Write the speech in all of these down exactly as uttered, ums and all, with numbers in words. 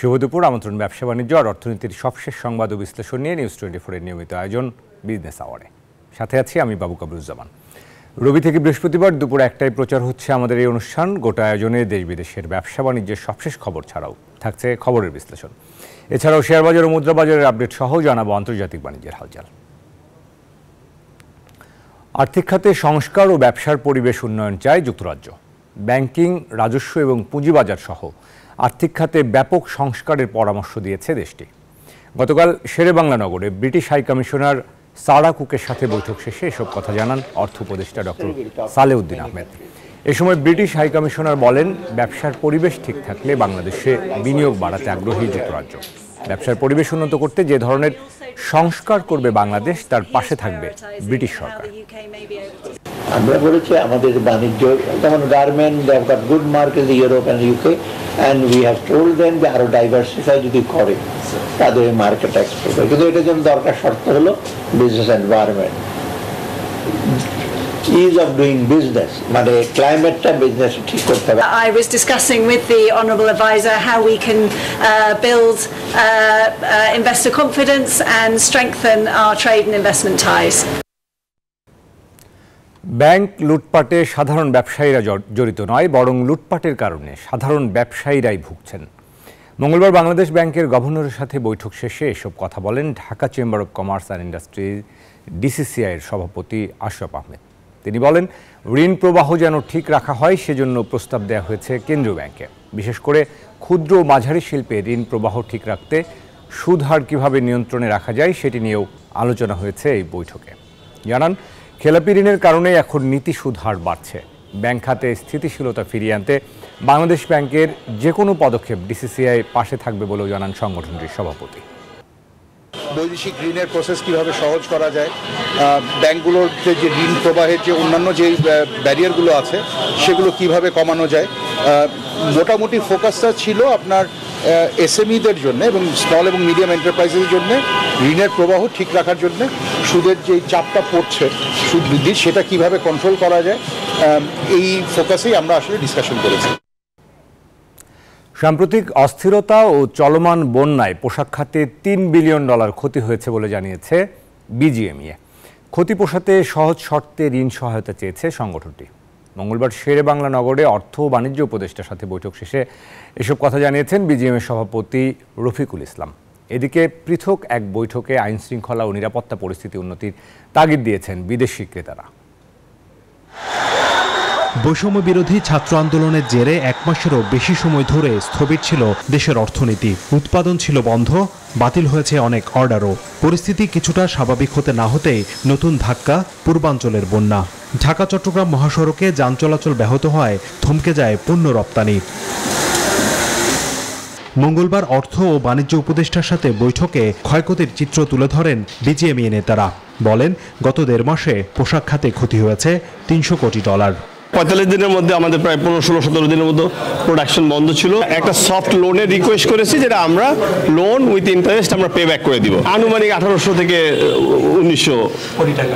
শুভ দুপুর। আমন্ত্রণ ব্যবসা বাণিজ্য আর অর্থনীতির সবশেষ সংবাদ ও বিশ্লেষণ নিয়ে নিউজ টোয়েন্টি ফোরের নিয়মিত আয়োজন বিজনেস আওয়ারে। সাথে আছি আমি বাবু কামরুজ্জামান। রবি থেকে বৃহস্পতিবার দুপুর একটায় প্রচার হচ্ছে আমাদের এই অনুষ্ঠান। গোটা আয়োজনে দেশ বিদেশের ব্যবসা বাণিজ্যের সবশেষ খবর ছাড়াও থাকছে খবরের বিশ্লেষণ। এছাড়াও শেয়ার বাজার ও মুদ্রা বাজারের আপডেট সহ জানাবো আন্তর্জাতিক বাণিজ্যের হালচাল। আর্থিক খাতে সংস্কার ও ব্যবসার পরিবেশ উন্নয়ন চায় যুক্তরাজ্য। ব্যাংকিং, রাজস্ব এবং পুঁজিবাজার সহ আর্থিক খাতে ব্যাপক সংস্কারের পরামর্শ দিয়েছে দেশটি। গতকাল শেরেবাংলা নগরে ব্রিটিশ হাইকমিশনার সারাকুকের সাথে বৈঠক শেষে এসব কথা জানান অর্থ উপদেষ্টা ডক্টর সালেউদ্দিন আহমেদ। এ সময় ব্রিটিশ হাইকমিশনার বলেন, ব্যবসার পরিবেশ ঠিক থাকলে বাংলাদেশে বিনিয়োগ বাড়াতে আগ্রহী যুক্তরাজ্য। ব্যবসার পরিবেশ উন্নত করতে যে ধরনের সংস্কার করবে বাংলাদেশ, তার পাশে থাকবে ব্রিটিশ সরকার। আমরা বলেছি আমাদের বাণিজ্য, যেমন garment, they have got good market in Europe and UK and we have told them যে আরো ডাইভার্সিফাই যদি করে তাদের মার্কেট এক্সপোর্ট হয়। কিন্তু এটার জন্য দরকার শর্ত হলো business environment, ease of doing business, মানে ক্লাইমেটটা বিজনেস ঠিক করতে হবে। I was discussing with the honorable advisor how we can uh, build uh, uh, investor confidence and strengthen our trade and investment ties. Bank লুটপাটে সাধারণ ব্যবসায়ীরা জড়িত নয়, বরং লুটপাটের কারণে সাধারণ ব্যবসায়ীরাই ভুগছেন। মঙ্গলবার বাংলাদেশ ব্যাংকের গভর্নরের সাথে বৈঠক শেষে এসব কথা বলেন Dhaka chamber of commerce and industry ডিসিসিআইয়ের সভাপতি আশরাফ আহমেদ। তিনি বলেন, ঋণ প্রবাহ যেন ঠিক রাখা হয় সেজন্য প্রস্তাব দেওয়া হয়েছে কেন্দ্রীয় ব্যাংকে। বিশেষ করে ক্ষুদ্র ও মাঝারি শিল্পে ঋণ প্রবাহ ঠিক রাখতে সুদহার কীভাবে নিয়ন্ত্রণে রাখা যায় সেটি নিয়েও আলোচনা হয়েছে এই বৈঠকে। জানান, খেলাপি ঋণের কারণে এখন নীতি সুদহার বাড়ছে। ব্যাংক খাতে স্থিতিশীলতা ফিরিয়ে আনতে বাংলাদেশ ব্যাংকের যে কোনো পদক্ষেপ ডিসিসিআই পাশে থাকবে বলেও জানান সংগঠনটির সভাপতি। বৈদেশিক ঋণের প্রসেস কীভাবে সহজ করা যায়, ব্যাংকগুলোতে যে ঋণ প্রবাহের যে অন্যান্য যে ব্যারিয়ারগুলো আছে সেগুলো কিভাবে কমানো যায়, মোটামুটি ফোকাসটা ছিল আপনার এসএমইদের জন্য এবং স্মল এবং মিডিয়াম এন্টারপ্রাইজের জন্য ঋণের প্রবাহ ঠিক রাখার জন্য সুদের যে চাপটা পড়ছে, সুদ বৃদ্ধি, সেটা কিভাবে কন্ট্রোল করা যায়, এই ফোকাসেই আমরা আসলে ডিসকাশন করেছি। সাম্প্রতিক অস্থিরতা ও চলমান বন্যায় পোশাক খাতে তিন বিলিয়ন ডলার ক্ষতি হয়েছে বলে জানিয়েছে বিজিএমইএ। ক্ষতি পোষাতে সহজ শর্তে ঋণ সহায়তা চেয়েছে সংগঠনটি। মঙ্গলবার শেরেবাংলা নগরে অর্থ ও বাণিজ্য উপদেষ্টার সাথে বৈঠক শেষে এসব কথা জানিয়েছেন বিজিএমইএ সভাপতি রফিকুল ইসলাম। এদিকে পৃথক এক বৈঠকে আইন শৃঙ্খলা ও নিরাপত্তা পরিস্থিতি উন্নতির তাগিদ দিয়েছেন বিদেশি ক্রেতারা। বৈষম্য বিরোধী ছাত্র আন্দোলনের জেরে এক মাসেরও বেশি সময় ধরে স্থবির ছিল দেশের অর্থনীতি। উৎপাদন ছিল বন্ধ, বাতিল হয়েছে অনেক অর্ডারও। পরিস্থিতি কিছুটা স্বাভাবিক হতে না হতেই নতুন ধাক্কা পূর্বাঞ্চলের বন্যা। ঢাকা চট্টগ্রাম মহাসড়কে যান চলাচল ব্যাহত হয়, থমকে যায় পণ্য রপ্তানি। মঙ্গলবার অর্থ ও বাণিজ্য উপদেষ্টার সাথে বৈঠকে ক্ষয়ক্ষতির চিত্র তুলে ধরেন বিজিএমইএ নেতারা। বলেন, গত দেড় মাসে পোশাক খাতে ক্ষতি হয়েছে তিনশো কোটি ডলার। পঁয়তাল্লিশ দিনের মধ্যে আমাদের প্রায় পনেরো ষোলো সতেরো দিনের মতো প্রোডাকশন বন্ধ ছিল। একটা সফট লোনের রিকোয়েস্ট করেছি, যেটা আমরা লোন উইথ ইন্টারেস্ট আমরা পে ব্যাক করে দিব, আনুমানিক আঠারোশো থেকে উনিশশো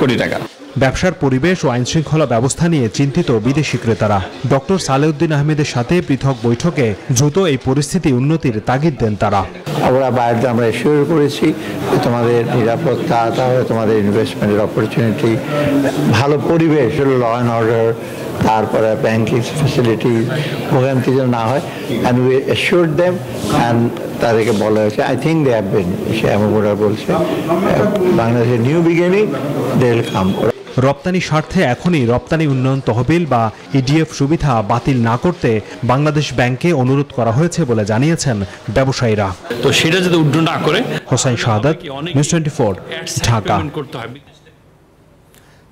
কোটি টাকা। ব্যবসার পরিবেশ ও আইনশৃঙ্খলা ব্যবস্থা নিয়ে চিন্তিত বিদেশি ক্রেতারা। ডক্টর সালেউদ্দিন আহমেদের সাথে পৃথক বৈঠকে দ্রুত এই পরিস্থিতি উন্নতির তাগিদ দেন তারা। আমরা বাইরে আমরা এসিওর করেছি তোমাদের নিরাপত্তা, তাহলে তোমাদের ইনভেস্টমেন্টের অপরচুনিটি, ভালো পরিবেশ, ল অ্যান্ড অর্ডার, তারপরে ব্যাংকিং ফ্যাসিলিটি ভোগান্তি যেন না হয়। And we assure them, and তাদেরকে বলা হয়েছে, I think they have been, সে এমন ওরা বলছে বাংলাদেশের new beginning they will come. রপ্তানি স্বার্থে এখনই রপ্তানি উন্নয়ন তহবিল বা ইডিএফ সুবিধা বাতিল না করতে বাংলাদেশ ব্যাংকে অনুরোধ করা হয়েছে বলে জানিয়েছেন ব্যবসায়ীরা। তো সেটা যদি উদ্ধার না করে। Hossain Ahmed, news twenty four, Dhaka.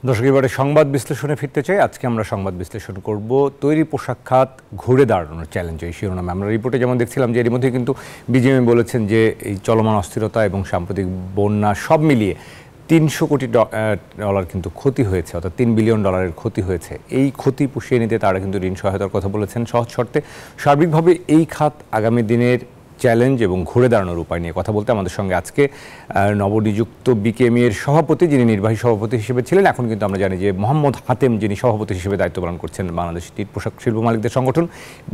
দর্শক, এবারে সংবাদ বিশ্লেষণে ফিরতে চাই। আজকে আমরা সংবাদ বিশ্লেষণ করব তৈরি পোশাক খাত ঘুরে দাঁড়ানোর চ্যালেঞ্জ, এই শিরোনামে। আমরা রিপোর্টে যেমন দেখছিলাম যে এর মধ্যে কিন্তু বিজিএমইএ বলেছেন যে এই চলমান অস্থিরতা এবং সাম্প্রতিক বন্যা সব মিলিয়ে তিনশো কোটি ডলার কিন্তু ক্ষতি হয়েছে, অর্থাৎ তিন বিলিয়ন ডলারের ক্ষতি হয়েছে। এই ক্ষতি পুষিয়ে নিতে তারা কিন্তু ঋণ সহায়তার কথা বলেছেন সহজ শর্তে। সার্বিকভাবে এই খাত আগামী দিনের চ্যালেঞ্জ এবং ঘুরে দাঁড়ানোর উপায় নিয়ে কথা বলতে আমাদের সঙ্গে আজকে নবনিযুক্ত বিকেএমইএর সভাপতি, যিনি নির্বাহী সভাপতি হিসেবে ছিলেন, এখন কিন্তু আমরা জানি যে মোহাম্মদ হাতেম, যিনি সভাপতি হিসেবে দায়িত্ব পালন করছেন বাংলাদেশ টিট পোশাক শিল্প মালিকদের সংগঠন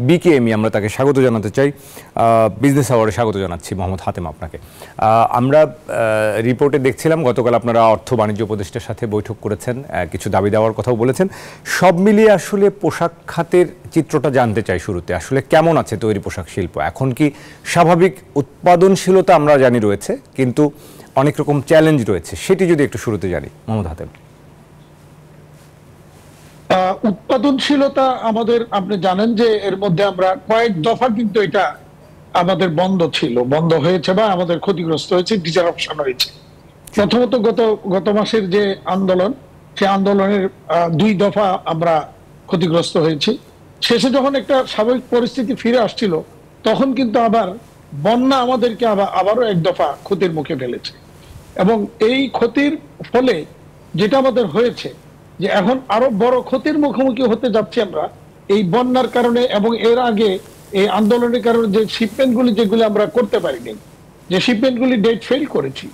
বিকেএমই, আমরা তাকে স্বাগত জানাতে চাই। বিজনেস আওয়ারে স্বাগত জানাচ্ছি মোহাম্মদ হাতেম আপনাকে। আমরা রিপোর্টে দেখছিলাম গতকাল আপনারা অর্থ বাণিজ্য উপদেষ্টার সাথে বৈঠক করেছেন, কিছু দাবি দেওয়ার কথাও বলেছেন। সব মিলিয়ে আসলে পোশাক খাতের চিত্রটা জানতে চাই শুরুতে, আসলে কেমন আছে তৈরি পোশাক শিল্প? এখন কি স্বাভাবিক উৎপাদনশীলতা আমরা জানি রয়েছে, কিন্তু অনেক রকম চ্যালেঞ্জ রয়েছে, সেটি যদি একটু শুরুতে জানি মোহাম্মদ হাতেম। উৎপাদনশীলতা আমাদের, আপনি জানেন যে এর মধ্যে আমরা কয়েক দফা কিন্তু এটা আমাদের বন্ধ ছিল, বন্ধ হয়েছে বা আমাদের ক্ষতিগ্রস্ত হয়েছে, ডিসরাপশন হয়েছে। প্রথমত গত গত মাসের যে আন্দোলন, সে আন্দোলনের দুই দফা আমরা ক্ষতিগ্রস্ত হয়েছি। শেষে যখন একটা স্বাভাবিক পরিস্থিতি ফিরে আসছিল, তখন কিন্তু আবার বন্যা আমাদেরকে আবার আবারও এক দফা ক্ষতির মুখে ফেলেছে। এবং এই ক্ষতির ফলে যেটা আমাদের হয়েছে যে এখন আরো বড় ক্ষতির মুখোমুখি হতে যাচ্ছি আমরা এই বন্যার কারণে। এবং এর আগে এই আন্দোলনের কারণে যে শিপমেন্টগুলি যেগুলি আমরা করতে পারিনি, যে শিপমেন্টগুলি ডেট ফেল করেছি,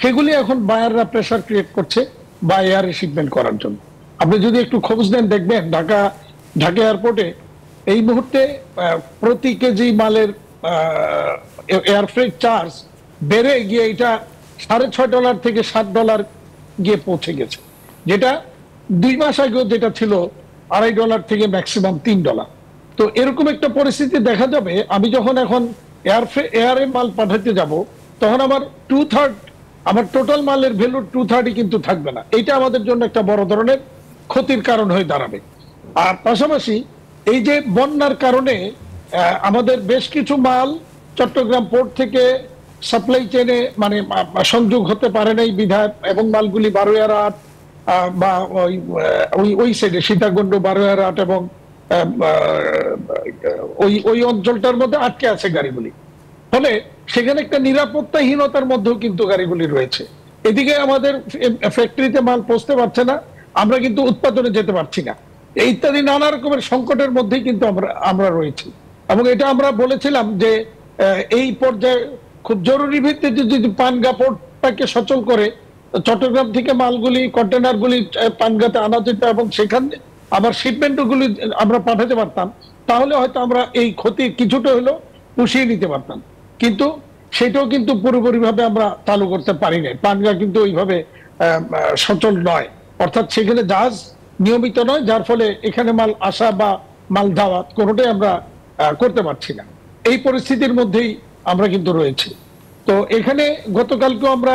সেগুলি এখন বায়াররা প্রেশার ক্রিয়েট করছে বা এয়ারে শিপমেন্ট করার জন্য। আপনি যদি একটু খোঁজ নেন দেখবেন ঢাকা ঢাকা এয়ারপোর্টে এই মুহূর্তে প্রতি কেজি মালের এয়ার ফ্রেট চার্জ বেড়ে গিয়ে এটা সাড়ে ছয় ডলার থেকে সাত ডলার গিয়ে পৌঁছে গেছে, যেটা দুই মাস আগেও যেটা ছিল আড়াই ডলার থেকে ম্যাক্সিমাম তিন ডলার। তো এরকম একটা পরিস্থিতি দেখা যাবে। আমি যখন এখন এয়ার এয়ারে মাল পাঠাতে যাব, তখন আমার টু থার্ড, আমার টোটাল মালের ভ্যালু টু থার্ডই কিন্তু থাকবে না। এটা আমাদের জন্য একটা বড় ধরনের ক্ষতির কারণ হয়ে দাঁড়াবে। আর পাশাপাশি এই যে বন্যার কারণে আমাদের বেশ কিছু মাল চট্টগ্রাম পোর্ট থেকে সাপ্লাই চেনে মানে সংযোগ হতে পারে নাই বিধায়, এবং মালগুলি বারোয়ার আট বা ওই ওই সাইডে সীতাকুণ্ড বারোয়ার আট এবং ওই ওই অঞ্চলটার মধ্যে আটকে আছে গাড়িগুলি। ফলে সেখানে একটা নিরাপত্তাহীনতার মধ্যেও কিন্তু গাড়িগুলি রয়েছে। এদিকে আমাদের ফ্যাক্টরিতে মাল পৌঁছতে পারছে না, আমরা কিন্তু উৎপাদনে যেতে পারছি না, ইত্যাদি নানা রকমের সংকটের মধ্যেই কিন্তু আমরা আমরা রয়েছি। এবং এটা আমরা বলেছিলাম যে এই পর্যায়ে খুব জরুরি ভিত্তিতে যদি পানগা পোর্টটাকে সচল করে চট্টগ্রাম থেকে মালগুলি, কন্টেনারগুলি পানগাতে আনা যেত এবং সেখানে আবার শিপমেন্টগুলি আমরা পাঠাতে পারতাম, তাহলে হয়তো আমরা এই ক্ষতি কিছুটা হলেও পুষিয়ে নিতে পারতাম। কিন্তু সেটাও কিন্তু পুরোপুরিভাবে আমরা চালু করতে পারি নাই। পানগা কিন্তু ওইভাবে সচল নয়, অর্থাৎ সেখানে জাহাজ নিয়মিত নয়, যার ফলে এখানে মাল আসা বা মাল যাওয়া কোনোটাই আমরা করতে পারছি না। এই পরিস্থিতির মধ্যেই আমরা কিন্তু রয়েছি। তো এখানে গতকালকেও আমরা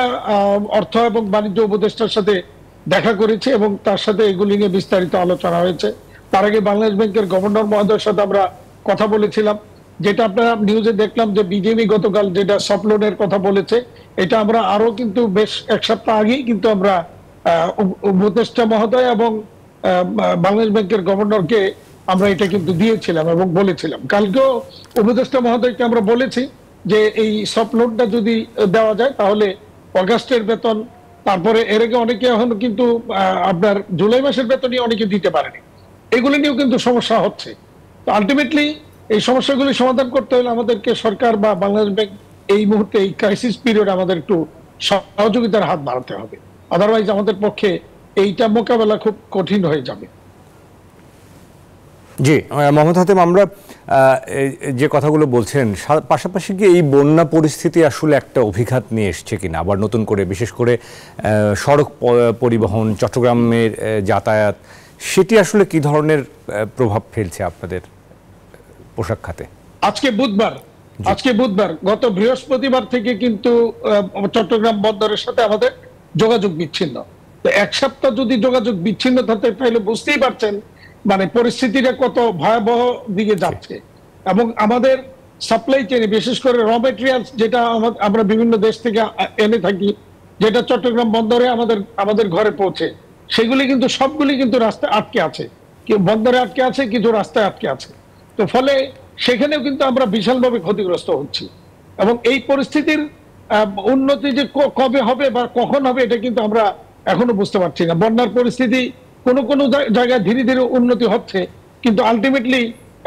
অর্থ এবং বাণিজ্য উপদেষ্টার সাথে দেখা করেছি এবং তার সাথে এগুলি নিয়ে বিস্তারিত আলোচনা হয়েছে। তার আগে বাংলাদেশ ব্যাংকের গভর্নর মহোদয়ের সাথে আমরা কথা বলেছিলাম, যেটা আপনারা নিউজে দেখলাম যে বিজেপি গতকাল যেটা সফটলোনের কথা বলেছে, এটা আমরা আরও কিন্তু বেশ এক সপ্তাহ আগেই কিন্তু আমরা উপদেষ্টা মহোদয় এবং বাংলাদেশ ব্যাংকের গভর্নরকে আমরা এটা কিন্তু দিয়েছিলাম এবং বলেছিলাম। কালকেও উপদেষ্টা মহোদয়কে আমরা বলেছি যে এই সফট লোনটা যদি দেওয়া যায় তাহলে অগাস্টের বেতন, তারপরে এর আগে অনেকে এখন কিন্তু আপনার জুলাই মাসের বেতনই অনেকে দিতে পারেনি, এগুলো নিয়েও কিন্তু সমস্যা হচ্ছে। তো আলটিমেটলি এই সমস্যাগুলি সমাধান করতে হলে আমাদেরকে সরকার বা বাংলাদেশ ব্যাংক এই মুহূর্তে এই ক্রাইসিস পিরিয়ড আমাদের একটু সহযোগিতার হাত বাড়াতে হবে, আদারওয়াইজ আমাদের পক্ষে এইটা মোকাবেলা খুব কঠিন হয়ে যাবে। জি মোহাম্মদ হাতেম, আমরা যে কথাগুলো বলছেন, পাশাপাশি কি এই বন্যা পরিস্থিতি আসলে একটা অভিঘাত নিয়ে এসছে কিনা? আবার নতুন করে বিশেষ করে সড়ক পরিবহন, চট্টগ্রামের যাতায়াত, সেটি আসলে কি ধরনের প্রভাব ফেলছে আপনাদের পোশাক খাতে? আজকে বুধবার, আজকে বুধবার গত বৃহস্পতিবার থেকে কিন্তু চট্টগ্রাম বন্দরের সাথে আমাদের যোগাযোগ বিচ্ছিন্ন। এক সপ্তাহ যদি যোগাযোগ বিচ্ছিন্ন থাকে তাহলে বুঝতেই পারছেন মানে পরিস্থিতিটা কত ভয়াবহ দিকে যাচ্ছে। এবং আমাদের সাপ্লাই চেনে বিশেষ করে র মেটেরিয়ালস যেটা আমরা বিভিন্ন দেশ থেকে এনে থাকি, যেটা চট্টগ্রাম বন্দরে আমাদের আমাদের ঘরে পৌঁছে, সেগুলি কিন্তু সবগুলি কিন্তু রাস্তায় আটকে আছে, কেউ বন্দরে আটকে আছে, কিছু রাস্তায় আটকে আছে। তো ফলে সেখানেও কিন্তু আমরা বিশালভাবে ক্ষতিগ্রস্ত হচ্ছি। এবং এই পরিস্থিতির উন্নতি যে কবে হবে বা কখন হবে এটা কিন্তু আমরা এখনো বুঝতে পারছি না। বন্যার পরিস্থিতি কোনো কোনো জায়গায় ধীরে ধীরে উন্নতি হচ্ছে, কিন্তু আলটিমেটলি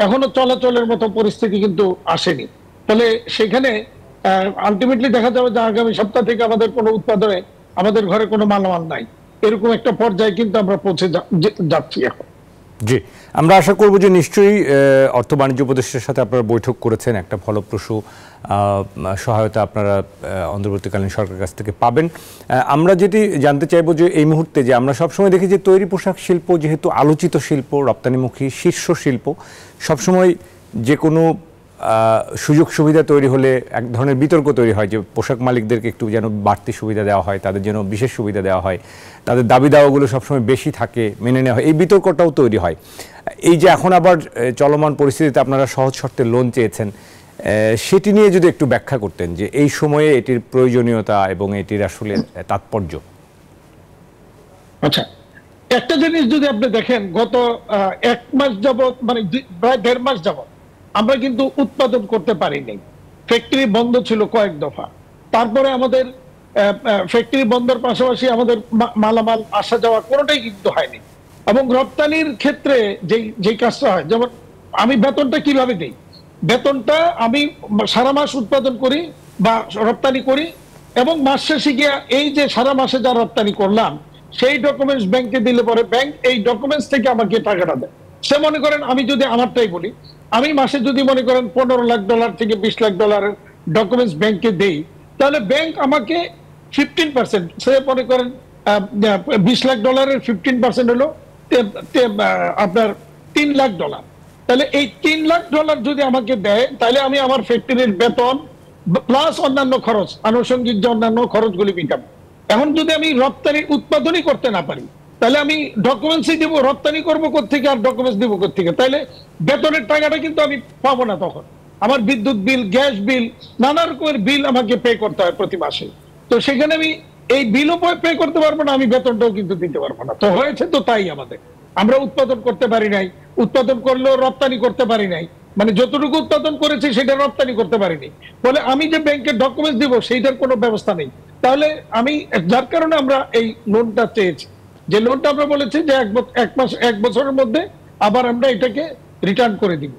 এখনো চলাচলের মতো পরিস্থিতি কিন্তু আসেনি। তাহলে সেখানে আলটিমেটলি দেখা যাবে যে আগামী সপ্তাহ থেকে আমাদের কোনো উৎপাদনে আমাদের ঘরে কোনো মালামাল নাই, এরকম একটা পর্যায়ে কিন্তু আমরা পৌঁছে যাচ্ছি এখন। জি, আমরা আশা করব যে নিশ্চয়ই অর্থ বাণিজ্য উপদেষ্টার সাথে আপনারা বৈঠক করেছেন, একটা ফলপ্রসূ সহায়তা আপনারা অন্তর্বর্তীকালীন সরকারের কাছ থেকে পাবেন। আমরা যেটি জানতে চাইব যে এই মুহূর্তে যে আমরা সবসময় দেখি যে তৈরি পোশাক শিল্প যেহেতু আলোচিত শিল্প, রপ্তানিমুখী শীর্ষ শিল্প, সবসময় যে কোনো সুযোগ সুবিধা তৈরি হলে এক ধরনের বিতর্ক তৈরি হয় যে পোশাক মালিকদেরকে একটু যেন বাড়তি সুবিধা দেওয়া হয়, তাদের যেন বিশেষ সুবিধা দেওয়া হয়, তাদের দাবি দাওয়াগুলো সবসময় বেশি থাকে, মেনে নেওয়া হয়, এই বিতর্কটাও তৈরি হয়। এই যে এখন আবার চলমান পরিস্থিতিতে আপনারা সহজ শর্তে লোন চেয়েছেন, সেটি নিয়ে যদি একটু ব্যাখ্যা করতেন যে এই সময়ে এটির প্রয়োজনীয়তা এবং এটির আসলে তাৎপর্য। আচ্ছা, একটা জিনিস যদি আপনি দেখেন, গত এক মাস যাবৎ মানে প্রায় দেড় মাস যাবৎ আমরা কিন্তু উৎপাদন করতে পারিনি, ফ্যাক্টরি বন্ধ ছিল কয়েক দফা। তারপরে আমাদের ফ্যাক্টরি বন্ধের পাশাপাশি আমাদের মালামাল আসা যাওয়া কোনোটাই কিন্তু হয়নি। এবং রপ্তানির ক্ষেত্রে যেই যেই কাজটা হয়, যেমন আমি বেতনটা কিভাবে দিই, বেতনটা আমি সারা মাস উৎপাদন করি বা রপ্তানি করি, এবং মাস শেষে গিয়ে এই যে সারা মাসে যা রপ্তানি করলাম সেই ডকুমেন্টস ব্যাংকে দিলে পরে ব্যাংক এই ডকুমেন্টস থেকে আমাকে টাকাটা দেয়। সে মনে করেন আমি যদি আমারটাই বলি, আমি মাসে যদি মনে করেন পনেরো লাখ ডলার থেকে বিশ লাখ ডলার ডকুমেন্টস ব্যাংকে দেই, তাহলে ব্যাংক আমাকে ফিফটিন পার্সেন্ট সে মনে করেন বিশ লাখ ডলারের ফিফটিন পার্সেন্ট হলো আপনার তিন লাখ ডলার। তাহলে এই তিন লাখ ডলার যদি আমাকে দেয়, তাহলে আমি আমার ফ্যাক্টরির বেতন প্লাস অন্যান্য খরচ, আনুষঙ্গিক যে অন্যান্য খরচগুলি মিটাবো। এখন যদি আমি রপ্তানি উৎপাদনই করতে না পারি, তাহলে আমি ডকুমেন্টসই দেবো, রপ্তানি করবো কোথেকে আর ডকুমেন্টস দেবো কোথেকে? তাহলে বেতনের টাকাটা কিন্তু আমি পাবো না, তখন আমার বিদ্যুৎ বিল, গ্যাস বিল, নানা রকমের বিল আমাকে পে করতে হয় প্রতি মাসে। তো সেখানে আমি এই বিলও পে করতে পারবো না, আমি বেতনটাও কিন্তু দিতে পারবো না। তো হয়েছে তো তাই, আমাদের আমরা উৎপাদন করতে পারি নাই, উৎপাদন করলেও রপ্তানি করতে পারি নাই, মানে যতটুকু উৎপাদন করেছি সেটা রপ্তানি করতে পারিনি, বলে আমি যে ব্যাংকের ডকুমেন্টস দিব সেইটার কোনো ব্যবস্থা নেই। তাহলে আমি যার কারণে আমরা এই লোনটা চেয়েছি, যে লোনটা আমরা বলেছি যে এক মাস এক বছরের মধ্যে আবার আমরা এটাকে রিটার্ন করে দিব।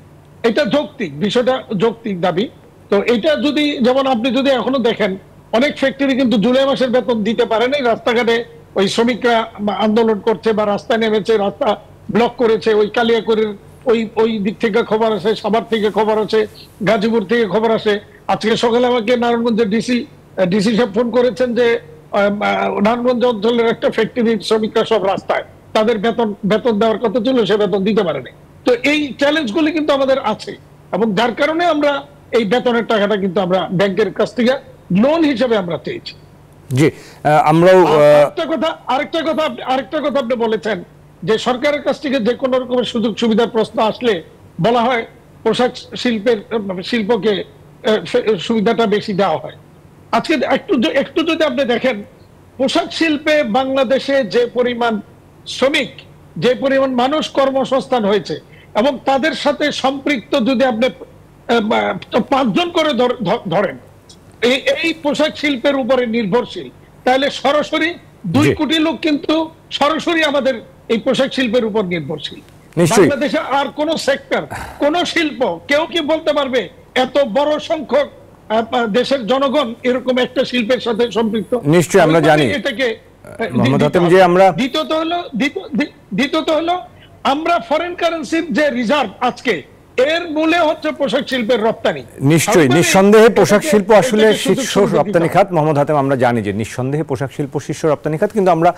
এটা যৌক্তিক, বিষয়টা যৌক্তিক দাবি। তো এটা যদি যেমন আপনি যদি এখনো দেখেন, অনেক ফ্যাক্টরি কিন্তু জুলাই মাসের বেতন দিতে পারে নাই, রাস্তাঘাটে ওই শ্রমিকরা আন্দোলন করছে বা রাস্তায় নেমেছে, রাস্তা ব্লক করেছে। ওই কালিয়াকৈর ওই ওই দিক থেকে খবর আসে, সাভার থেকে খবর আসে, গাজীপুর থেকে খবর আসে। আজকে সকালে আমাকে নারায়ণগঞ্জের ডিসি ডিসি সাহেব ফোন করেছেন যে নারায়ণগঞ্জ অঞ্চলের একটা ফ্যাক্টরির শ্রমিকরা সব রাস্তায়, তাদের বেতন বেতন দেওয়ার কথা ছিল, সে বেতন দিতে পারে নাই। তো এই চ্যালেঞ্জগুলি কিন্তু আমাদের আছে, এবং যার কারণে আমরা এই বেতনের টাকাটা কিন্তু আমরা ব্যাংকের কাছ থেকে লোন হিসেবে আমরা চেয়েছি। জি, আমরাও একটা কথা আরেকটা কথা আরেকটা কথা আপনি বলেছেন যে সরকারের কাছ থেকে যে কোনো রকমের সুযোগ সুবিধার প্রশ্ন আসলে বলা হয় পোশাক শিল্পের শিল্পকে সুবিধাটা বেশি দেওয়া হয়। আজকে একটু একটু যদি আপনি দেখেন, পোশাক শিল্পে বাংলাদেশে যে পরিমাণ শ্রমিক, যে পরিমাণ মানুষ কর্মসংস্থান হয়েছে, এবং তাদের সাথে সম্পৃক্ত যদি আপনি পাঁচজন করে ধরেন এই পোশাক শিল্পের উপরে নির্ভরশীল, তাহলে সরাসরি দুই কোটি লোক কিন্তু সরাসরি আমাদের এই পোশাক শিল্পের উপর নির্ভরশীল। বাংলাদেশে আর কোন সেক্টর, কোন শিল্প, কেউ কি বলতে পারবে এত বড় সংখ্যক দেশের জনগণ এরকম একটা শিল্পের সাথে সম্পৃক্ত? নিশ্চয়ই আমরা জানি এটাকে। দ্বিতীয়ত হলো দ্বিতীয়ত হলো আমরা ফরেন কারেন্সির যে রিজার্ভ আজকে, এর মূলে হচ্ছে পোশাক শিল্পের রপ্তানি। নিশ্চয়ই, নিঃসন্দেহে পোশাক শিল্প আসলে শীর্ষ রপ্তানি খাত। মোহাম্মদ হাতেম, আমরা জানি যে নিঃসন্দেহে পোশাক শিল্প শীর্ষ রপ্তানি খাত, কিন্তু আমরা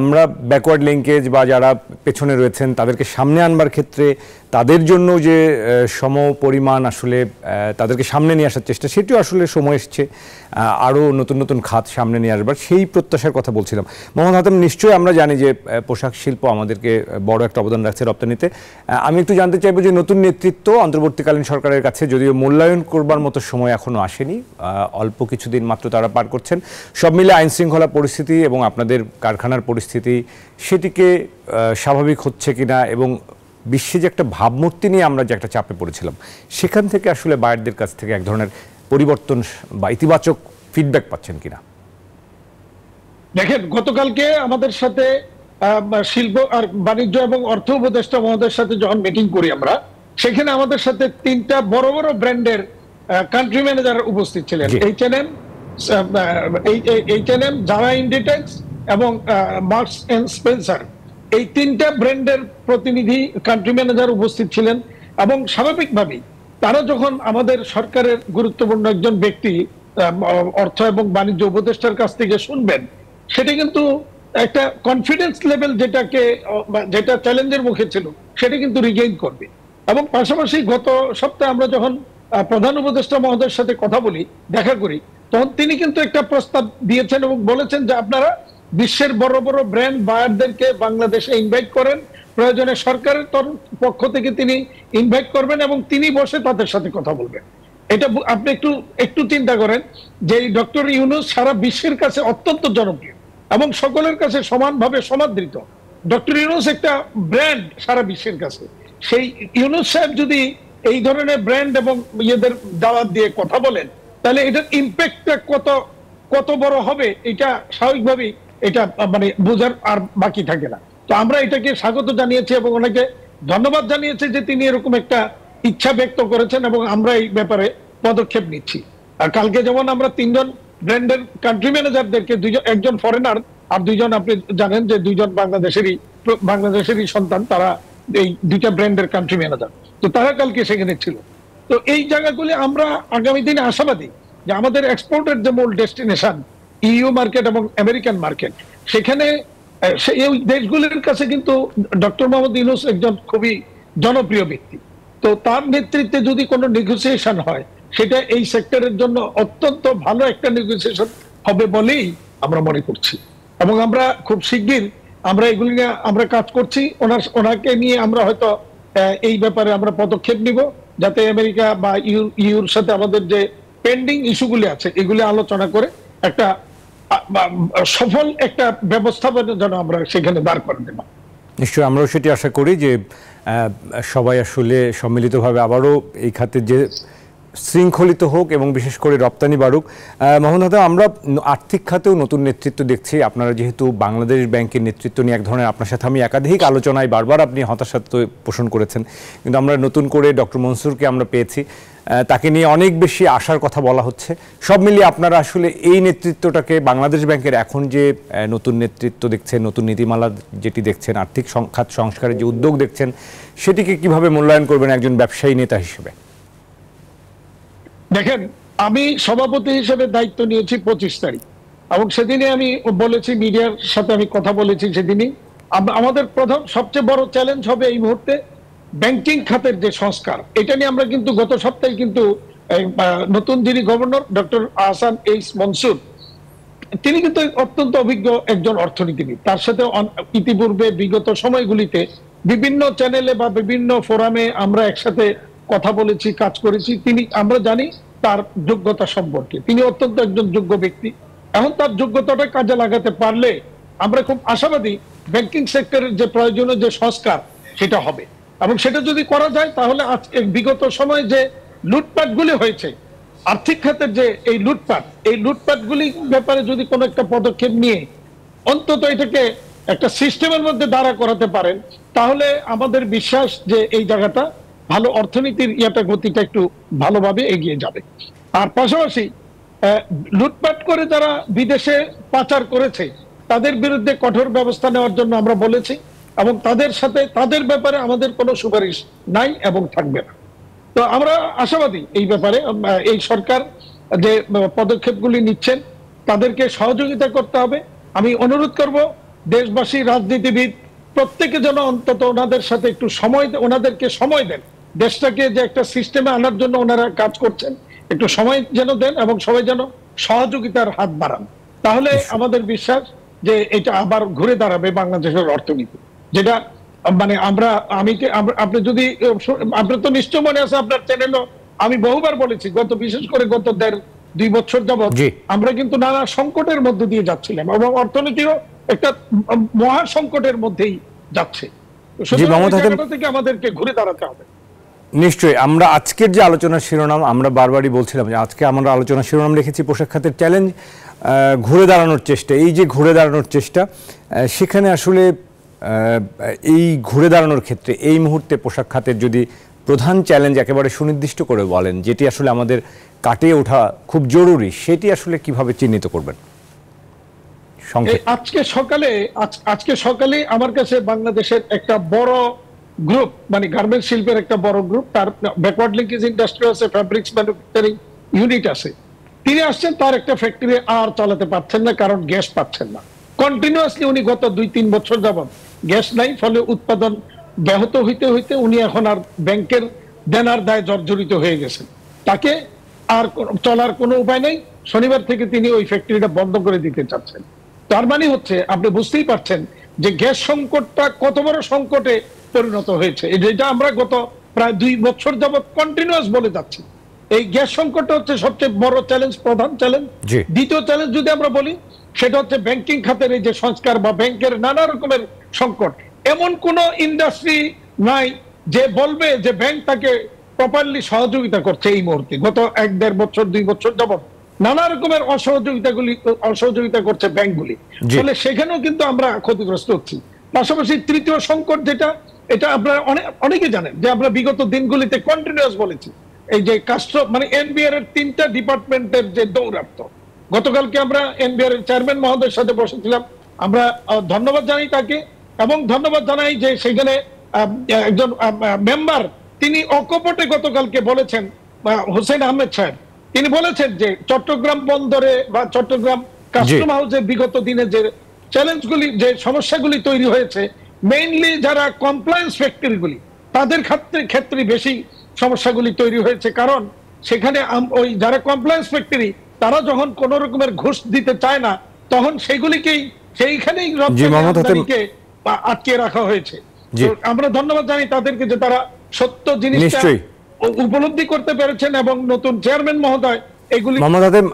আমরা ব্যাকওয়ার্ড লিঙ্কেজ বা যারা পেছনে রয়েছেন তাদেরকে সামনে আনবার ক্ষেত্রে তাদের জন্য যে সম পরিমাণ আসলে তাদেরকে সামনে নিয়ে আসার চেষ্টা, সেটিও আসলে সময় এসছে আরও নতুন নতুন খাত সামনে নিয়ে আসবার, সেই প্রত্যাশার কথা বলছিলাম। মোহাম্মদ হাতেম, নিশ্চয়ই আমরা জানি যে পোশাক শিল্প আমাদেরকে বড় একটা অবদান রাখছে রপ্তানিতে। আমি একটু জানতে চাইব যে নতুন নেতৃত্ব অন্তর্বর্তীকালীন সরকারের কাছে যদিও মূল্যায়ন করবার মতো সময় এখনও আসেনি, অল্প কিছুদিন মাত্র তারা পার করছেন, সব মিলে আইন শৃঙ্খলা পরিস্থিতি এবং আপনাদের কারখানার পরিস্থিতি সেটিকে স্বাভাবিক হচ্ছে কিনা, এবং বিশ্বে যে একটা ভাবমূর্তি নিয়ে আমরা যে একটা চাপে পড়েছিলাম, সেখান থেকে আসলে বায়ারদের কাছ থেকে এক ধরনের পরিবর্তন বা ইতিবাচক ফিডব্যাক পাচ্ছেন কিনা? দেখেন, গতকালকে আমাদের সাথে শিল্প আর বাণিজ্য এবং অর্থ উপদেষ্টা মহোদয়ের সাথে যখন মিটিং করি আমরা, সেখানে আমাদের সাথে তিনটা বড় বড় ব্র্যান্ডের কান্ট্রি ম্যানেজার উপস্থিত ছিলেন, এইচএনএম এইচএনএম জারা ইন্ডিটেক্স এবং মার্কস এন্ড স্পেন্সার, এই তিনটা ব্র্যান্ডের প্রতিনিধি কান্ট্রি ম্যানেজার উপস্থিত ছিলেন। এবং স্বাভাবিকভাবেই তারা যখন আমাদের সরকারের গুরুত্বপূর্ণ একজন ব্যক্তি অর্থ এবং বাণিজ্য উপদেষ্টার কাছ থেকে শুনবেন, সেটা কিন্তু একটা কনফিডেন্স লেভেল যেটাকে যেটা চ্যালেঞ্জের মুখে ছিল সেটা কিন্তু রিগেইন করবে। এবং পাশাপাশি গত সপ্তাহে আমরা যখন প্রধান উপদেষ্টা মহোদয়ের সাথে কথা বলি, দেখা করি, তখন তিনি কিন্তু একটা প্রস্তাব দিয়েছেন এবং বলেছেন যে আপনারা বিশ্বের বড় বড় ব্র্যান্ড বায়ারদেরকে বাংলাদেশে ইনভাইট করেন, প্রয়োজনে সরকারের পক্ষ থেকে তিনি ইনভাইট করবেন এবং তিনি বসে তাদের সাথে কথা বলবেন। এটা আপনি একটু একটু চিন্তা করেন যে ডক্টর ইউনূস সারা বিশ্বের কাছে অত্যন্ত জনপ্রিয় এবং সকলের কাছে সমানভাবে সমাদৃত। ডক্টর ইউনূস একটা ব্র্যান্ড সারা বিশ্বের কাছে। সেই ইউনূস সাহেব যদি এই ধরনের ব্র্যান্ড এবং ইয়েদের দাওয়াত দিয়ে কথা বলেন, তাহলে এটার ইম্প্যাক্টটা কত কত বড় হবে এটা স্বাভাবিকভাবেই এটা মানে বোঝার আর বাকি থাকে না। তো আমরা এটাকে স্বাগত জানিয়েছি এবং ওনাকে ধন্যবাদ জানিয়েছি যে তিনি এরকম একটা ইচ্ছা ব্যক্ত করেছেন এবং আমরা এই ব্যাপারে পদক্ষেপ নিচ্ছি। আর কালকে যেমন আমরা তিনজন ব্র্যান্ডের কান্ট্রি ম্যানেজারদেরকে, দুইজন, একজন ফরেনার আর দুইজন আপনি জানেন যে দুইজন বাংলাদেশেরই বাংলাদেশেরই সন্তান, তারা এই দুইটা ব্র্যান্ডের কান্ট্রি ম্যানেজার, তো তারা কালকে সেখানে ছিল। তো এই জায়গাগুলি আমরা আগামী দিনে আশাবাদী যে আমাদের এক্সপোর্টের যে মূল ডেস্টিনেশন ইইউ মার্কেট এবং আমেরিকান মার্কেট, সেখানে এই দেশগুলির কাছে কিন্তু ডক্টর মোহাম্মদ ইউনূস একজন খুবই জনপ্রিয় ব্যক্তি। তো তার নেতৃত্বে যদি কোনো নেগোসিয়েশন হয়, সেটা এই সেক্টরের জন্য অত্যন্ত ভালো একটা নেগোসিয়েশন হবে বলেই আমরা মনে করছি। এবং আমরা খুব শিগগির আমরা এগুলি নিয়ে আমরা কাজ করছি। ওনার ওনাকে নিয়ে আমরা হয়তো এই ব্যাপারে আমরা পদক্ষেপ নিব যাতে আমেরিকা বা ইউর সাথে আমাদের যে পেন্ডিং ইস্যুগুলি আছে এগুলি আলোচনা করে একটা সফল একটা ব্যবস্থাপনার জন্য আমরা সেখানে দাঁড় করে দেব। নিশ্চয়ই আমরাও সেটি আশা করি যে সবাই আসলে সম্মিলিতভাবে আবারও এই খাতে যে শৃঙ্খলিত হোক এবং বিশেষ করে রপ্তানি বাড়ুক। মোহাম্মদ হাতেম, আমরা আর্থিক খাতেও নতুন নেতৃত্ব দেখছি। আপনারা যেহেতু বাংলাদেশ ব্যাংকের নেতৃত্ব নিয়ে এক ধরনের, আপনার সাথে আমি একাধিক আলোচনায় বারবার আপনি হতাশা পোষণ করেছেন, কিন্তু আমরা নতুন করে ডক্টর মনসুরকে আমরা পেয়েছি, তাকে নিয়ে অনেক বেশি আশার কথা বলা হচ্ছে। সব মিলিয়ে আপনারা আসলে এই নেতৃত্বটাকে, বাংলাদেশ ব্যাংকের এখন যে নতুন নেতৃত্ব দেখছেন, নতুন নীতিমালা যেটি দেখছেন, আর্থিক খাত সংস্কারের যে উদ্যোগ দেখছেন, সেটিকে কিভাবে মূল্যায়ন করবেন একজন ব্যবসায়ী নেতা হিসেবে? দেখেন, আমি সভাপতি হিসেবে দায়িত্ব নিয়েছি পঁচিশ তারিখ এবং সেদিনে আমি বলেছি, মিডিয়ার সাথে আমি কথা বলেছি সেদিনই, আমাদের প্রথম সবচেয়ে বড় চ্যালেঞ্জ হবে এই মুহূর্তে ব্যাংকিং খাতের যে সংস্কার। এটা নিয়ে আমরা কিন্তু গত সপ্তাহে কিন্তু নতুন যিনি governor doctor Ahsan H Mansur, তিনি কিন্তু অত্যন্ত অভিজ্ঞ একজন অর্থনীতিবিদ। তার সাথে ইতিপূর্বে বিগত সময়গুলিতে বিভিন্ন চ্যানেলে বা বিভিন্ন ফোরামে আমরা একসাথে কথা বলেছি, কাজ করেছি। তিনি, আমরা জানি তার যোগ্যতা সম্পর্কে, তিনি অত্যন্ত একজন যোগ্য ব্যক্তি। এখন তার যোগ্যতাটা কাজে লাগাতে পারলে আমরা খুব আশাবাদী ব্যাংকিং সেক্টরের যে প্রয়োজনীয় যে সংস্কার সেটা হবে। এবং সেটা যদি করা যায় তাহলে বিগত সময়ে যে লুটপাটগুলি হয়েছে আর্থিক খাতের, যে এই লুটপাট, এই লুটপাটগুলির ব্যাপারে যদি কোনো একটা পদক্ষেপ নিয়ে অন্তত এটাকে একটা সিস্টেমের মধ্যে দাঁড়া করাতে পারেন, তাহলে আমাদের বিশ্বাস যে এই জায়গাটা ভালো অর্থনীতির ইয়েটা গতিটা একটু ভালোভাবে এগিয়ে যাবে। আর পাশাপাশি লুটপাট করে যারা বিদেশে পাচার করেছে তাদের বিরুদ্ধে কঠোর ব্যবস্থা নেওয়ার জন্য আমরা বলেছি এবং তাদের সাথে তাদের ব্যাপারে আমাদের কোনো সুপারিশ নাই এবং থাকবে না। তো আমরা আশাবাদী এই ব্যাপারে এই সরকার যে পদক্ষেপগুলি নিচ্ছেন তাদেরকে সহযোগিতা করতে হবে। আমি অনুরোধ করব দেশবাসী, রাজনীতিবিদ প্রত্যেকে যেন অন্তত ওনাদের সাথে একটু সময়, ওনাদেরকে সময় দেন। দেশটাকে যে একটা সিস্টেমে আনার জন্য ওনারা কাজ করছেন, একটু সময় যেন দেন এবং সবাই যেন সহযোগিতার হাত বাড়ান। তাহলে আমাদের বিশ্বাস যে এটা আবার ঘুরে দাঁড়াবে বাংলাদেশের অর্থনীতি, যেটা মানে আমরা আমি আপনি যদি আপনার তো নিশ্চয় মনে আছে, আপনার চ্যানেলও আমি বহুবার বলেছি, গত বিশেষ করে গত দেড় দুই বছর যাবৎ আমরা কিন্তু নানা সংকটের মধ্যে দিয়ে যাচ্ছিলাম এবং অর্থনীতিরও একটা মহা সংকটের মধ্যেই যাচ্ছে। আমাদেরকে ঘুরে দাঁড়াতে হবে। নিশ্চয়ই আমরা আজকের যে আলোচনার শিরোনাম, আমরা বারবারই বলছিলাম যে আজকে আমরা আলোচনার শিরোনাম রেখেছি পোশাক খাতের চ্যালেঞ্জ, ঘুরে দাঁড়ানোর চেষ্টা। এই যে ঘুরে দাঁড়ানোর চেষ্টা, সেখানে আসলে এই ঘুরে দাঁড়ানোর ক্ষেত্রে এই মুহূর্তে পোশাক খাতের যদি প্রধান চ্যালেঞ্জ একেবারে সুনির্দিষ্ট করে বলেন, যেটি আসলে আমাদের কাটিয়ে ওঠা খুব জরুরি, সেটি আসলে কিভাবে চিহ্নিত করবেন? আজকে সকালে আজকে সকালে আমার কাছে বাংলাদেশের একটা বড় গ্রুপ, মানে গার্মেন্ট শিল্পের একটা বড় গ্রুপ, তার ব্যাকওয়ার্ড লিঙ্কেজ ইন্ডাস্ট্রি আছে, ফ্যাব্রিক্স ম্যানুফ্যাকচারিং ইউনিট আছে, তিনি আসছেন, তার একটা ফ্যাক্টরি আর চালাতে পারছেন না, কারণ গ্যাস পাচ্ছেন না। কন্টিনিউয়াসলি উনি গত দুই তিন বছর যাবত গ্যাস নাই, ফলে উৎপাদন ব্যাহত হইতে হইতে উনি এখন আর ব্যাংকের দেনার দায় জর্জরিত হয়ে গেছেন, তাকে আর চলার কোনো উপায় নেই। শনিবার থেকে তিনি ওই ফ্যাক্টরিটা বন্ধ করে দিতে চাচ্ছেন। তার মানে হচ্ছে, আপনি বুঝতেই পারছেন যে গ্যাস সংকটটা কত বড় সংকটে পরিণত হয়েছে, যেটা আমরা গত প্রায় দুই বছর যাবত কন্টিনিউয়াস বলে যাচ্ছি। এই গ্যাস সংকটটা হচ্ছে সবচেয়ে বড় চ্যালেঞ্জ, প্রধান চ্যালেঞ্জ। দ্বিতীয় চ্যালেঞ্জ যদি আমরা বলি, সেটা হচ্ছে ব্যাংকিং খাতের এই যে সংস্কার বা ব্যাংকের নানা রকমের সংকট। এমন কোন ইন্ডাস্ট্রি নাই যে বলবে যে ব্যাংক তাকে প্রপারলি সহযোগিতা করছে। এই মুহূর্তে গত এক দেড় বছর দুই বছর যাবত নানা রকমের অসহযোগিতাগুলি অসহযোগিতা করছে ব্যাংকগুলি, ফলে সেখানেও কিন্তু আমরা ক্ষতিগ্রস্ত হচ্ছি। পাশাপাশি তৃতীয় সংকট যেটা, এটা আপনারা অনেকে জানেন যে আমরা বিগত দিনগুলিতে কন্টিনিউয়াস বলেছি, এই যে কাস্টম মানে এনবিআর এর তিনটা ডিপার্টমেন্টের যে দৌরাত্ম। গতকালকে আমরা এনবিআর এর চেয়ারম্যান মহোদয়ের সাথে বসেছিলাম, আমরা ধন্যবাদ জানাই তাকে, এবং ধন্যবাদ জানাই যে সেখানে একজন মেম্বার তিনি অকপটে গতকালকে বলেছেন, হোসেন আহমেদ সাহেব, তিনি বলেছেন যে চট্টগ্রাম বন্দরে বা চট্টগ্রাম কাস্টম হাউসে বিগত দিনে যে চ্যালেঞ্জগুলি, যে সমস্যাগুলি তৈরি হয়েছে, মেইনলি যারা কমপ্লায়েন্স ফ্যাক্টরিগুলি, তাদের ক্ষেত্রে ক্ষেত্রে বেশি সমস্যাগুলি তৈরি হয়েছে। কারণ সেখানে ওই যারা কমপ্লায়েন্স ফ্যাক্টরি, তারা যখন কোন রকমের ঘুষ দিতে চায় না, তখন সেগুলিকেই সেইখানেই রপ্তানিকে আটকে রাখা হয়েছে। আমরা ধন্যবাদ জানি তাদেরকে যে তারা সত্য জিনিসটা উপলব্ধি করতে পেরেছেন, এবং নতুন চেয়ারম্যান মহোদয় এগুলি। মোহাম্মদ হাতেম,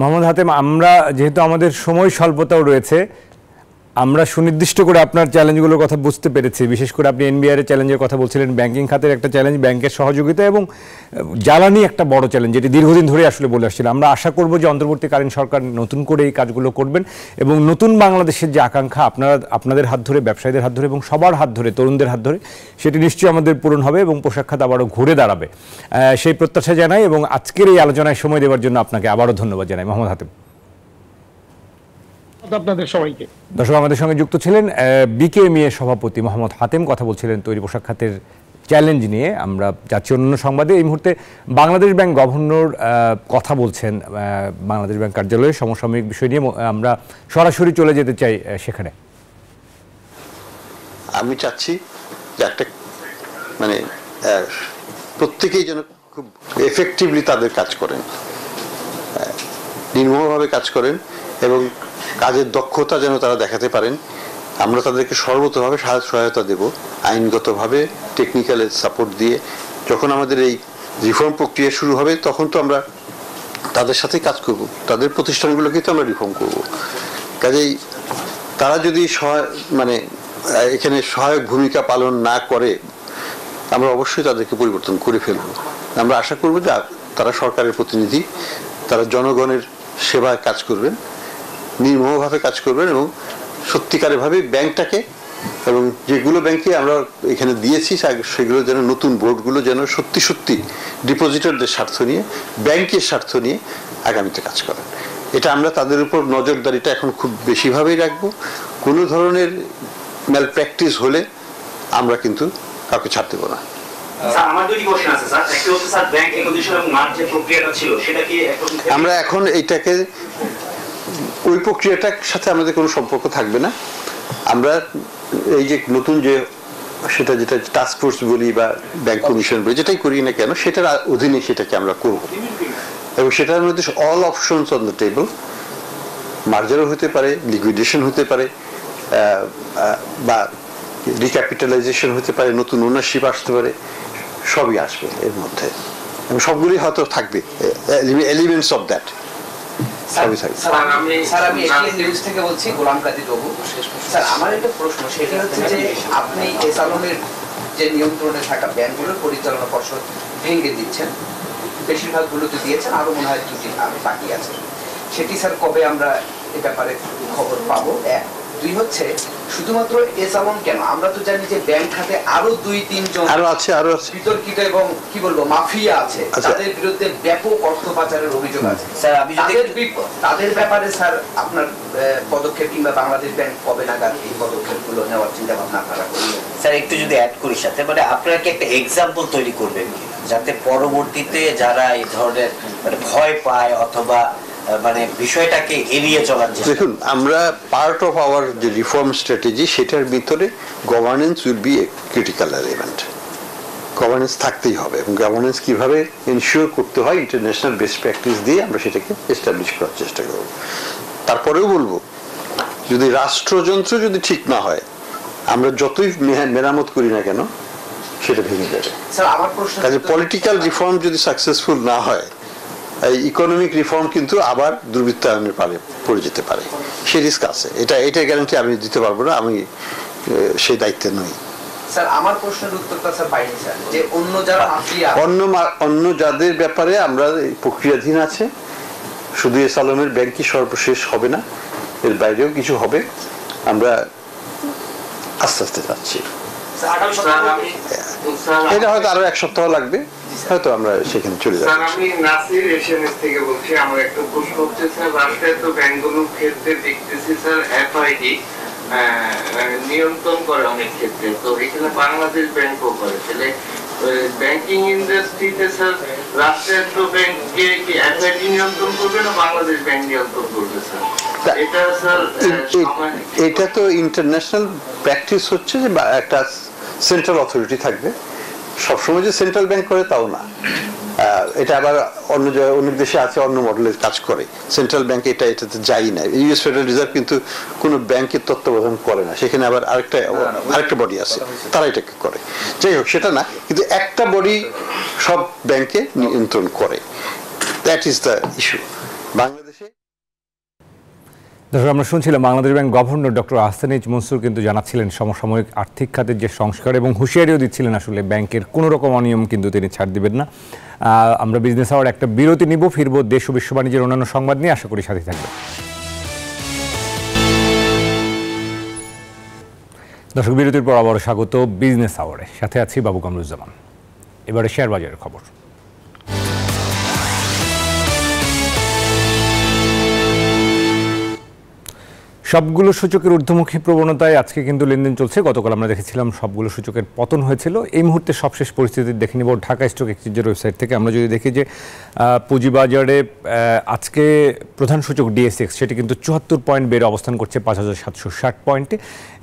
মোহাম্মদ হাতেম আমরা যেহেতু আমাদের সময় স্বল্পতাও রয়েছে, আমরা সুনির্দিষ্ট করে আপনার চ্যালেঞ্জগুলোর কথা বুঝতে পেরেছি। বিশেষ করে আপনি এনবিআর এর চ্যালেঞ্জের কথা বলছিলেন, ব্যাংকিং খাতের একটা চ্যালেঞ্জ, ব্যাংকের সহযোগিতা, এবং জ্বালানি একটা বড় চ্যালেঞ্জ, যেটি দীর্ঘদিন ধরে আসলে বলে আসছিলাম। আমরা আশা করব যে অন্তর্বর্তীকালীন সরকার নতুন করে এই কাজগুলো করবেন, এবং নতুন বাংলাদেশের যে আকাঙ্ক্ষা আপনারা আপনাদের হাত ধরে, ব্যবসায়ীদের হাত ধরে, এবং সবার হাত ধরে, তরুণদের হাত ধরে, সেটি নিশ্চয়ই আমাদের পূরণ হবে এবং পোশাক খাত আবারও ঘুরে দাঁড়াবে, সেই প্রত্যাশা জানাই। এবং আজকের এই আলোচনায় সময় দেওয়ার জন্য আপনাকে আবারও ধন্যবাদ জানাই মোহাম্মদ হাতেম। আপনাদের সবাইকে। দর্শক, আমাদের সঙ্গে যুক্ত ছিলেন বিকেএমইএ সভাপতি মোহাম্মদ হাতেম, কথা বলছিলেন তৈরি পোশাক খাতের চ্যালেঞ্জ নিয়ে। আমরা যাচ্ছি অন্য সংবাদে। এই মুহূর্তে বাংলাদেশ ব্যাংক গভর্নর কথা বলছেন বাংলাদেশ ব্যাংক কার্যালয়ে সমসাময়িক বিষয় নিয়ে। আমরা সরাসরি চলে যেতে চাই সেখানে। আমি চাচ্ছি যে একটা মানে প্রত্যেকেই যেন খুব এফেক্টিভলি তাদের কাজ করেন, নির্ভরভাবে কাজ করেন, এবং কাজের দক্ষতা যেন তারা দেখাতে পারেন। আমরা তাদেরকে সর্বতভাবে সহায়তা দেব, আইনগতভাবে টেকনিক্যাল সাপোর্ট দিয়ে। যখন আমাদের এই রিফর্ম প্রক্রিয়া শুরু হবে, তখন তো আমরা তাদের সাথে কাজ করব, তাদের প্রতিষ্ঠানগুলোকে তো আমরা রিফর্ম করব। কাজেই তারা যদি সহায় মানে এখানে সহায়ক ভূমিকা পালন না করে, আমরা অবশ্যই তাদেরকে পরিবর্তন করে ফেলব। আমরা আশা করব যে তারা সরকারের প্রতিনিধি, তারা জনগণের সেবায় কাজ করবেন, নির্মমভাবে কাজ করবেন, এবং সত্যিকারভাবে ব্যাংকটাকে, এবং যেগুলো ব্যাংকে আমরা এখানে দিয়েছি সেগুলো যেন নতুন বোর্ডগুলো যেন সত্যি সত্যি ডিপোজিটরদের স্বার্থ নিয়ে, ব্যাংকের স্বার্থ নিয়ে আগামীতে কাজ করেন। এটা আমরা তাদের উপর নজরদারিটা এখন খুব বেশিভাবেই রাখব। কোনো ধরনের ম্যাল প্র্যাকটিস হলে আমরা কিন্তু কাউকে ছাড় দেবো না। আমরা এখন এইটাকে, ওই প্রক্রিয়াটার সাথে আমাদের কোনো সম্পর্ক থাকবে না। আমরা এই যে নতুন যে সেটা যেটা টাস্ক ফোর্স বলি বা ব্যাংক কমিশন বলি, যেটাই করি না কেন, সেটার অধীনে সেটাকে আমরা করব, এবং সেটার মধ্যে all options on the table. মার্জারও হতে পারে, লিকুইডেশন হতে পারে, বা রিক্যাপিটালাইজেশন হতে পারে, নতুন ওনারশিপ আসতে পারে, সবই আসবে এর মধ্যে, এবং সবগুলি হয়তো থাকবে এলিমেন্টস অফ দ্যাট। নিয়ন্ত্রণে থাকা ব্যাংকগুলোর পরিচালনা পর্ষদ ভেঙে দিচ্ছেন, বেশিরভাগ গুলোতে দিয়েছেন, আরো মনে হয় দুটি বাকি আছে। সেটি স্যার কবে আমরা এ ব্যাপারে খবর পাবো? এক। দুই হচ্ছে শুধুমাত্র এস আমন কেন, আমরা তো জানি যে ব্যাংক খাতে আরো দুই তিনজন আরো আছে, আরো বিতর্কিত এবং কি বলবো মাফিয়া আছে, তাদের বিরুদ্ধে ব্যাপক অর্থ পাচারের অভিযোগ আছে। স্যার আমি তাদের ব্যাপারে স্যার আপনার পদক্ষেপ কিংবা বাংলাদেশ ব্যাংক কবে নাগাদ এই পদক্ষেপগুলো নেওয়ার চিন্তা ভাবনা আপনারা করবেন? স্যার একটু যদি অ্যাড করি সাথে, মানে আপনারা কি একটা এক্সাম্পল তৈরি করবেন কিনা, যাতে পরবর্তীতে যারা এই ধরনের ভয় পায় অথবা মানে বিষয়টাকে এড়িয়ে চলার জন্য। দেখুন আমরা পার্ট অফ আওয়ার যে রিফর্ম স্ট্র্যাটেজি সেটার ভিতরে governance will be a critical element. Governance থাকতেই হবে এবং গভর্নেন্স কীভাবে এনশিওর করতে হয় ইন্টারন্যাশনাল বেস্ট প্র্যাকটিস দিয়ে আমরা সেটাকে এস্টাবলিশ করার চেষ্টা করব। তারপরেও বলবো যদি রাষ্ট্রযন্ত্র যদি ঠিক না হয় আমরা যতই মেরামত করি না কেন সেটা ভেঙে যাবে। কাজে পলিটিক্যাল রিফর্ম যদি সাকসেসফুল না হয় এই ইকোনমিক রিফর্ম কিন্তু আবার দুর্বৃত্তায়নের পারে পড়ে যেতে পারে, সে রিস্ক আছে। এটা এটা গ্যারান্টি আমি দিতে পারবো না, আমি সেই দায়িত্বে নই। স্যার আমার প্রশ্নের উত্তরটা স্যার পাইনি স্যার, যে অন্য যারা মাফিয়া অন্য অন্য যাদের ব্যাপারে আমরা প্রক্রিয়াধীন আছে, শুধু এস আলমের ব্যাংকই সর্বশেষ হবে না, এর বাইরেও কিছু হবে, আমরা আস্তে আস্তে যাচ্ছি। এটা হয়তো আরো এক সপ্তাহ লাগবে, হয়তো আমরা সেখানে চলে যাব। আমি নাসির এসএমএস থেকে বলছি, আমার একটা প্রশ্ন হচ্ছে স্যার রাষ্ট্রায়ত্ত ব্যাংকগুলোর ক্ষেত্রে দেখতেছি স্যার এফআইডি নিয়ন্ত্রণ করে অনেক ক্ষেত্রে, তো এখানে বাংলাদেশ ব্যাংকও করে, তাহলে ব্যাংকিং ইন্ডাস্ট্রিতে স্যার রাষ্ট্রায়ত্ত ব্যাংককে কি এফআইডি নিয়ন্ত্রণ করবে না বাংলাদেশ ব্যাংক নিয়ন্ত্রণ করবে স্যার? এটা স্যার এটা তো ইন্টারন্যাশনাল প্র্যাকটিস হচ্ছে যে একটা সেন্ট্রাল অথরিটি থাকবে, সবসময় যে সেন্ট্রাল ব্যাংক করে তাও না, এটা আবার অন্য অনেক দেশে আছে অন্য মডেলের কাজ করে সেন্ট্রাল ব্যাংক, এটা এটাতে যাই না। ইউএস ফেডারেল রিজার্ভ কিন্তু কোনো ব্যাংকের তত্ত্বাবধান করে না, সেখানে আবার আরেকটা আরেকটা বডি আছে তারা এটাকে করে। যাই হোক সেটা না, কিন্তু একটা বডি সব ব্যাংকে নিয়ন্ত্রণ করে, দ্যাট ইজ দ্য ইস্যু বাংলাদেশে। দর্শক আমরা শুনছিলাম Bangladesh bank governor doctor Ahsan H Mansur কিন্তু জানাচ্ছিলেন সমসাময়িক আর্থিক খাতের যে সংস্কার, এবং হুঁশিয়ারিও দিচ্ছিলেন আসলে ব্যাংকের কোনো রকম অনিয়ম কিন্তু তিনি ছাড় দেবেন না। আমরা বিজনেস আওয়ার একটা বিরতি নিব, ফিরব দেশ ও বিশ্ব বাণিজ্যের অন্যান্য সংবাদ নিয়ে, আশা করি সাথে থাকবেন। দর্শক বিরতির পর আবারও স্বাগত বিজনেস আওয়ারে, সাথে আছি বাবু কামরুজ্জামান। এবারে শেয়ার বাজারের খবর। সবগুলো সূচকের ঊর্ধ্বমুখী প্রবণতায় আজকে কিন্তু লেনদেন চলছে। গতকাল আমরা দেখেছিলাম সবগুলো সূচকের পতন হয়েছিল। এই মুহূর্তে সবশেষ পরিস্থিতি দেখে নেব ঢাকা স্টক এক্সচেঞ্জের ওয়েবসাইট থেকে। আমরা যদি দেখি যে পুঁজিবাজারে আজকে প্রধান সূচক ডিএসএক্স সেটি কিন্তু চুয়াত্তর পয়েন্ট বেড়ে অবস্থান করছে পাঁচ হাজার সাতশো ষাট পয়েন্টে,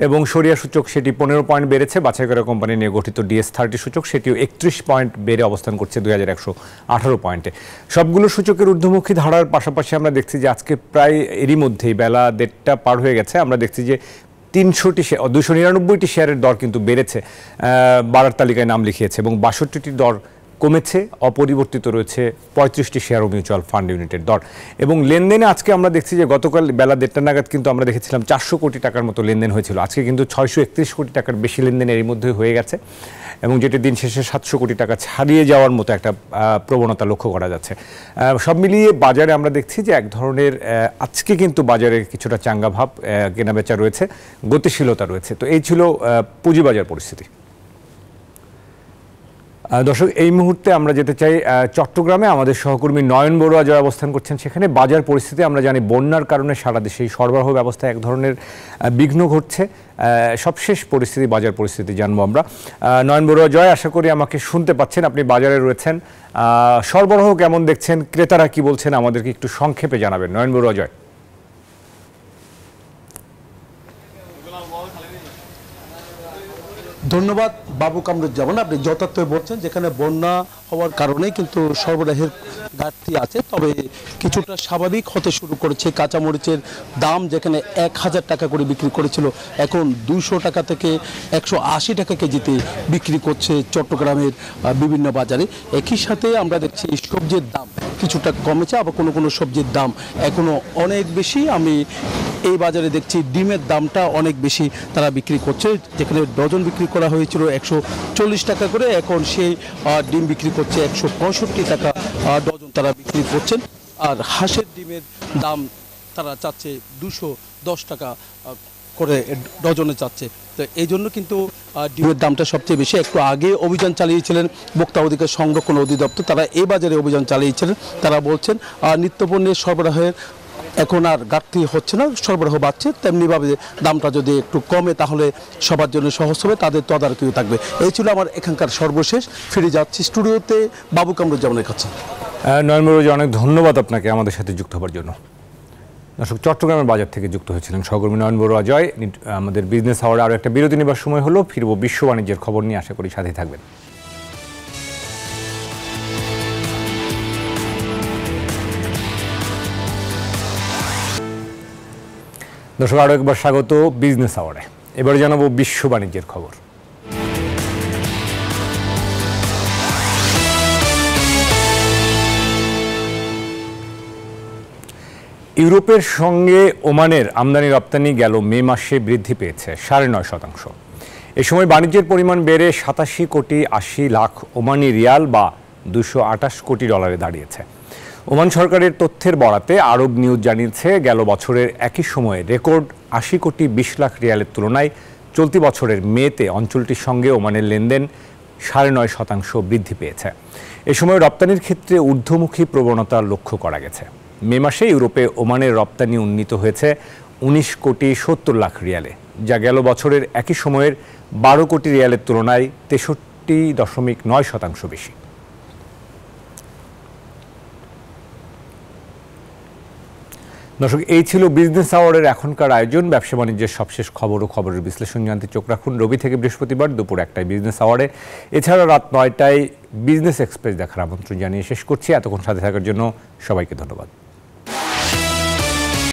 এবং শরিয়া সূচক সেটি পনেরো পয়েন্ট বেড়েছে। বাছাই করা কোম্পানি নিয়ে গঠিত ডিএস থার্টি সূচক সেটিও একত্রিশ পয়েন্ট বেড়ে অবস্থান করছে দুই হাজার একশো আঠারো পয়েন্টে। সবগুলো সূচকের ঊর্ধ্বমুখী ধারার পাশাপাশি আমরা দেখছি যে আজকে প্রায় এরই মধ্যেই বেলা দেড়টা পার হয়ে গেছে আমরা দেখছি যে তিনশোটি দুশো নিরানব্বইটি শেয়ারের দর কিন্তু বেড়েছে, বাড়ার তালিকায় নাম লিখিয়েছে, এবং বাষট্টিটি দর কমেছে। অপরিবর্তিত রয়েছে পঁয়ত্রিশটি শেয়ার ও মিউচুয়াল ফান্ড ইউনিটের দর। এবং লেনদেনে আজকে আমরা দেখছি যে গতকাল বেলা দেড়টা নাগাদ কিন্তু আমরা দেখেছিলাম চারশো কোটি টাকার মতো লেনদেন হয়েছিল, আজকে কিন্তু ছয়শো একত্রিশ কোটি টাকার বেশি লেনদেন এর মধ্যে হয়ে গেছে, এবং যেটি দিন শেষে সাতশো কোটি টাকা ছাড়িয়ে যাওয়ার মতো একটা প্রবণতা লক্ষ্য করা যাচ্ছে। সব মিলিয়ে বাজারে আমরা দেখছি যে এক ধরনের আজকে কিন্তু বাজারে কিছুটা চাঙ্গা ভাব, কেনাবেচা রয়েছে, গতিশীলতা রয়েছে। তো এই ছিল পুঁজিবাজার পরিস্থিতি। দর্শক এই মুহূর্তে আমরা যেতে চাই চট্টগ্রামে, আমাদের সহকর্মী নয়ন বড়ুয়া যারা অবস্থান করছেন সেখানে। বাজার পরিস্থিতি আমরা জানি বন্যার কারণে সারা দেশে সরবরাহ ব্যবস্থায় এক ধরনের বিঘ্ন ঘটছে, সবশেষ পরিস্থিতি বাজার পরিস্থিতি জানবো আমরা। নয়ন বড়ুয়া জয়, আশা করি আমাকে শুনতে পাচ্ছেন, আপনি বাজারে রয়েছেন, সরবরাহ কেমন দেখছেন, ক্রেতারা কি বলছেন আমাদেরকে একটু সংক্ষেপে জানাবেন নয়ন বড়ুয়া জয়। ধন্যবাদ বাবু কামরুজ্জামান, আপনি যথার্থই বলছেন যেখানে বন্যা হওয়ার কারণে কিন্তু সরবরাহের ঘাটতি আছে, তবে কিছুটা স্বাভাবিক হতে শুরু করেছে। কাঁচামরিচের দাম যেখানে এক হাজার টাকা করে বিক্রি করেছিল এখন দুইশো টাকা থেকে একশো আশি টাকা কেজিতে বিক্রি করছে চট্টগ্রামের বিভিন্ন বাজারে। একই সাথে আমরা দেখছি সবজির দাম কিছুটা কমেছে, আবার কোনো কোনো সবজির দাম এখনও অনেক বেশি। আমি এই বাজারে দেখছি ডিমের দামটা অনেক বেশি তারা বিক্রি করছে, যেখানে ডজন বিক্রি করা হয়েছিল একশো চল্লিশ টাকা করে, এখন সেই ডিম বিক্রি করছে একশো পঁয়ষট্টি টাকা ডজন তারা বিক্রি করছেন। আর হাঁসের ডিমের দাম তারা চাচ্ছে দুশো দশ টাকা করে ডজনে চাচ্ছে। তো এই জন্য কিন্তু ডিমের দামটা সবচেয়ে বেশি। একটু আগে অভিযান চালিয়েছিলেন ভোক্তা অধিকার সংরক্ষণ অধিদপ্তর, তারা এই বাজারে অভিযান চালিয়েছিলেন। তারা বলছেন নিত্যপণ্যের সরবরাহের এখন আর ঘাটতি হচ্ছে না, সরবরাহ বাড়ছে। তেমনিভাবে দামটা যদি একটু কমে তাহলে সবার জন্য সহজ হবে, তাদের তদারকিও থাকবে। এই ছিল আমার এখানকার সর্বশেষ। ফিরে যাচ্ছি স্টুডিওতে বাবু কামরুজ্জামানের কাছে। নয়নবাবুজি, অনেক ধন্যবাদ আপনাকে আমাদের সাথে যুক্ত হওয়ার জন্য। দর্শক, চট্টগ্রামের বাজার থেকে যুক্ত হয়েছিলেন সহকর্মী নয়ন বড়ুয়া জয়। আমাদের বিজনেস আওয়ারে আরও একটা বিরতি নেবার সময় হলো। ফিরব বিশ্ব বাণিজ্যের খবর নিয়ে, আশা করি সাথেই থাকবেন। দর্শক, আরও একবার স্বাগত বিজনেস আওয়ারে। এবারে জানাবো বিশ্ব বাণিজ্যের খবর। ইউরোপের সঙ্গে ওমানের আমদানি রপ্তানি গেল মে মাসে বৃদ্ধি পেয়েছে সাড়ে নয় শতাংশ। এ সময় বাণিজ্যের পরিমাণ বেড়ে সাতাশি কোটি আশি লাখ ওমানি রিয়াল বা দুশো আটাশ কোটি ডলারে দাঁড়িয়েছে। ওমান সরকারের তথ্যের বরাতে আরব নিউজ জানিয়েছে, গেল বছরের একই সময়ে রেকর্ড আশি কোটি বিশ লাখ রিয়ালের তুলনায় চলতি বছরের মেতে অঞ্চলটির সঙ্গে ওমানের লেনদেন সাড়ে নয় শতাংশ বৃদ্ধি পেয়েছে। এ সময় রপ্তানির ক্ষেত্রে ঊর্ধ্বমুখী প্রবণতা লক্ষ্য করা গেছে। মে মাসে ইউরোপে ওমানের রপ্তানি উন্নীত হয়েছে উনিশ কোটি সত্তর লাখ রিয়ালে, যা গেল বছরের একই সময়ের বারো কোটি রিয়ালের তুলনায় তেষট্টি দশমিক নয় শতাংশ বেশি। দর্শক, এই ছিল বিজনেস আওয়ারের এখনকার আয়োজন। ব্যবসা বাণিজ্যের সবশেষ খবর ও খবরের বিশ্লেষণ জানতে চোখ রাখুন রবি থেকে বৃহস্পতিবার দুপুর একটায় বিজনেস আওয়ারে। এছাড়া রাত নয়টায় বিজনেস এক্সপ্রেস দেখার আমন্ত্রণ জানিয়ে শেষ করছি। এতক্ষণ সাথে থাকার জন্য সবাইকে ধন্যবাদ।